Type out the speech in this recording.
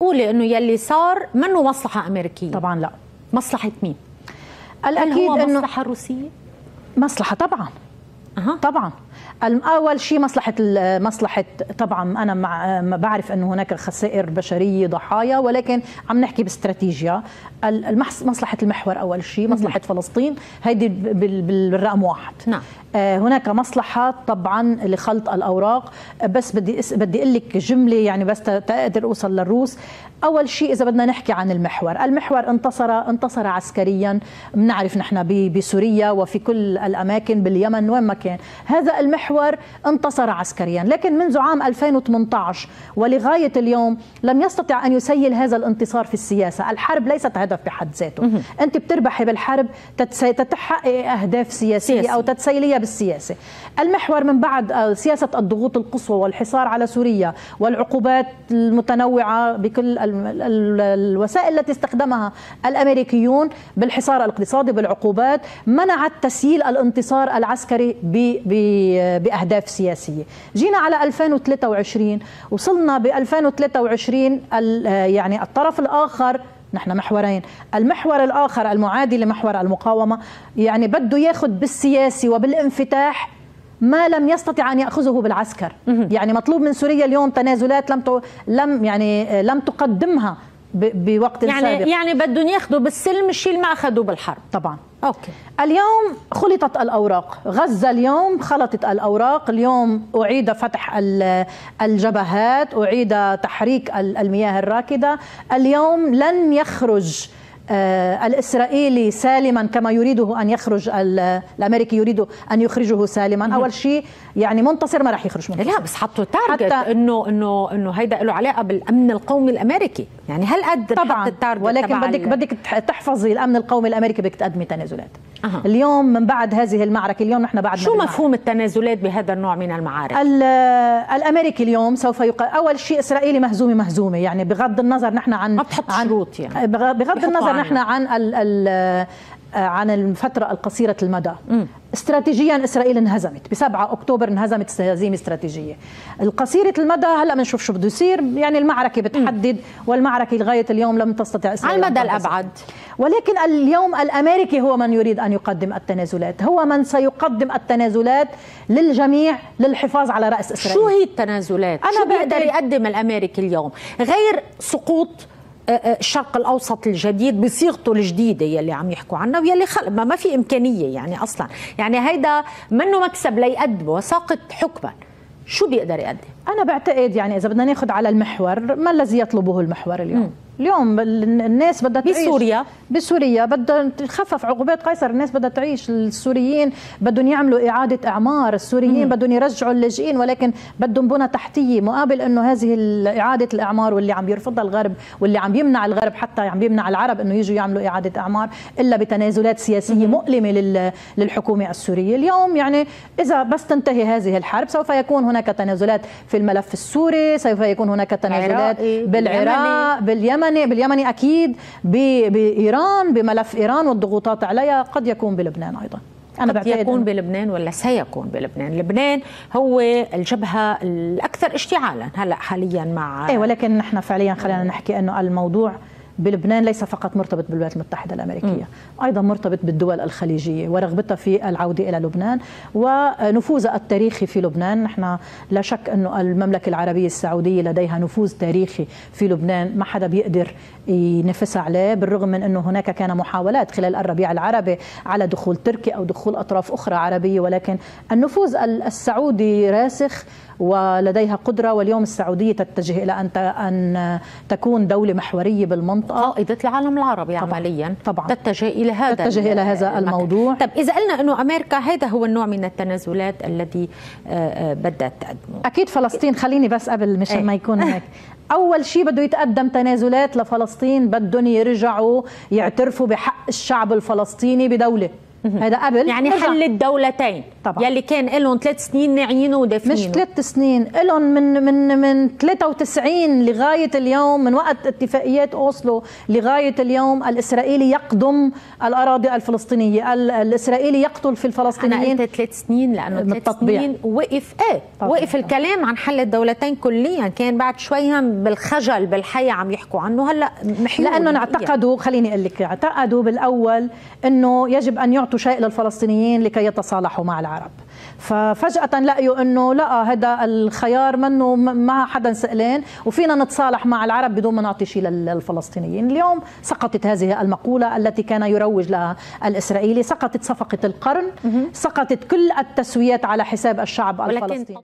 تقول انه يلي صار منه مصلحه امريكيه؟ طبعا لا. مصلحه مين؟ الاكيد هو مصلحه روسيه؟ مصلحه طبعا. طبعا اول شيء مصلحه طبعا. انا ما بعرف انه هناك خسائر بشريه ضحايا، ولكن عم نحكي باستراتيجيا مصلحه المحور. اول شيء مصلحه فلسطين، هيدي بالرقم واحد. نعم. هناك مصلحه طبعا لخلط الاوراق، بس بدي اقول لك جمله يعني بس تقدر اوصل للروس. اول شيء اذا بدنا نحكي عن المحور انتصر عسكريا، بنعرف نحن بسوريا وفي كل الاماكن، باليمن وين ما كان، هذا المحور انتصر عسكريا، لكن منذ عام 2018 ولغايه اليوم لم يستطع ان يسيل هذا الانتصار في السياسه. الحرب ليست هدف بحد ذاته، انت بتربحي بالحرب تتحقق اهداف سياسيه او تتسيلية بالسياسه. المحور من بعد سياسه الضغوط القصوى والحصار على سوريا والعقوبات المتنوعه بكل الوسائل التي استخدمها الامريكيون بالحصار الاقتصادي بالعقوبات، منعت تسييل الانتصار العسكري باهداف سياسيه. جينا على 2023، وصلنا ب 2023 يعني الطرف الاخر، نحن محورين، المحور الآخر المعادي لمحور المقاومة يعني بده ياخذ بالسياسي وبالانفتاح ما لم يستطع أن يأخذه بالعسكر. يعني مطلوب من سوريا اليوم تنازلات لم تقدمها بوقت سابق، يعني بدهم ياخذوا بالسلم الشيء اللي ما اخذوه بالحرب. طبعا. اوكي. اليوم خلطت الاوراق، غزه اليوم خلطت الاوراق، اليوم اعيد فتح الجبهات، اعيد تحريك المياه الراكده، اليوم لن يخرج الإسرائيلي سالما كما يريده أن يخرج، الأمريكي يريد أن يخرجه سالما. أول شيء يعني منتصر ما راح يخرج منتصر. لا بس حطوا تارجت إنه هيدا له علاقة بالأمن القومي الأمريكي، يعني هل قد طبعا التارجت، ولكن بدك تحفظي الأمن القومي الأمريكي، بدك تقدمي تنازلات. اليوم من بعد هذه المعركة، اليوم نحن بعد شو مفهوم التنازلات بهذا النوع من المعارك؟ الأمريكي اليوم سوف أول شيء إسرائيلي مهزومة، يعني بغض النظر نحن عن ما بتحط شروط، يعني بغض النظر نحن عن الفترة القصيرة المدى. استراتيجيا إسرائيل انهزمت، ب7 أكتوبر انهزمت هزيمة استراتيجية. القصيرة المدى هلا بنشوف شو بده يصير، يعني المعركة بتحدد، والمعركة لغاية اليوم لم تستطع إسرائيل على المدى الأبعد. ولكن اليوم الأمريكي هو من يريد أن يقدم التنازلات، هو من سيقدم التنازلات للجميع للحفاظ على رأس إسرائيل. شو هي التنازلات؟ أنا بقدر يقدم الأمريكي اليوم غير سقوط الشرق الاوسط الجديد بصيغته الجديده يلي عم يحكوا عنها، ويلي ما في امكانيه يعني اصلا، يعني هيدا منه مكسب ليقدمه، ساقط حكما. شو بيقدر يقدم؟ انا بعتقد يعني اذا بدنا ناخذ على المحور، ما الذي يطلبه المحور اليوم؟ اليوم الناس بدها تعيش بسوريا بدها تخفف عقوبات قيصر، الناس بدها تعيش، السوريين بدهم يعملوا إعادة إعمار، السوريين بدهم يرجعوا اللاجئين، ولكن بدهم بنى تحتية مقابل أنه هذه إعادة الإعمار واللي عم بيرفضها الغرب، واللي عم بيمنع الغرب، حتى عم بيمنع العرب أنه يجوا يعملوا إعادة إعمار إلا بتنازلات سياسية مؤلمة للحكومة السورية. اليوم يعني إذا بس تنتهي هذه الحرب سوف يكون هناك تنازلات في الملف السوري، سوف يكون هناك تنازلات بالعراق، باليمني أكيد، بإيران، بملف إيران والضغوطات عليها، قد يكون بلبنان أيضا. أنا قد يكون بلبنان ولا سيكون بلبنان. لبنان هو الجبهة الأكثر اشتعالا هلأ حاليا مع ولكن نحن فعليا خلينا نحكي أنه الموضوع بلبنان ليس فقط مرتبط بالولايات المتحدة الأمريكية، أيضا مرتبط بالدول الخليجية ورغبتها في العودة إلى لبنان ونفوذها التاريخي في لبنان. نحن لا شك أنه المملكة العربية السعودية لديها نفوذ تاريخي في لبنان ما حدا بيقدر ينافسها عليه، بالرغم من أنه هناك كان محاولات خلال الربيع العربي على دخول تركيا أو دخول أطراف أخرى عربية، ولكن النفوذ السعودي راسخ ولديها قدرة. واليوم السعودية تتجه إلى أن تكون دولة محورية بالمنطقة، قائدة العالم العربي عمليا. طبعا تتجه إلى هذا الموضوع. طب إذا قلنا أنه أمريكا هذا هو النوع من التنازلات الذي بدأت تقدمه، أكيد فلسطين، خليني بس قبل مشان ما يكون هيك أول شيء بده يتقدم تنازلات لفلسطين، بدهم يرجعوا يعترفوا بحق الشعب الفلسطيني بدولة. هيدا قبل يعني حل الدولتين طبعا يلي كان لهم 3 سنين ناعينه ودافنينه. مش 3 سنين، لهم من 93 لغايه اليوم، من وقت اتفاقيات اوسلو لغايه اليوم الاسرائيلي يقضم الاراضي الفلسطينيه، الاسرائيلي يقتل في الفلسطينيين. انا قلت 3 سنين لانه 3 سنين وقف وقف الكلام عن حل الدولتين كليا، كان بعد شوي هم بالخجل بالحي عم يحكوا عنه، هلا محيول لانه اعتقدوا، خليني اقول لك، اعتقدوا بالاول انه يجب ان يعطوا شيء للفلسطينيين لكي يتصالحوا مع العرب، ففجأة لقيوا انه لا، هذا الخيار منه ما حدا سألان، وفينا نتصالح مع العرب بدون ما نعطي شيء للفلسطينيين. اليوم سقطت هذه المقولة التي كان يروج لها الإسرائيلي، سقطت صفقة القرن، سقطت كل التسويات على حساب الشعب الفلسطيني.